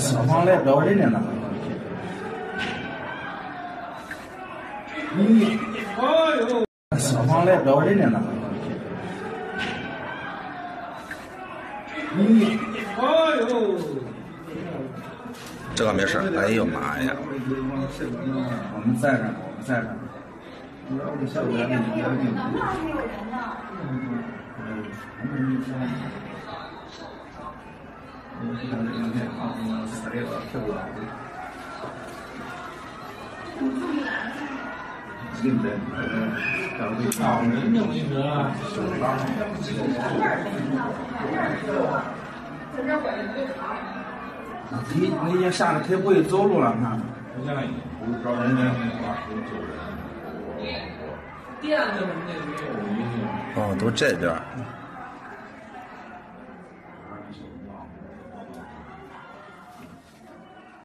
厂来不了人了呢。你，厂来不了人了呢。你，这个没事。哎呦妈呀！我们在这，我们在这。你也吓得腿不会走路了，看。哦，都这边。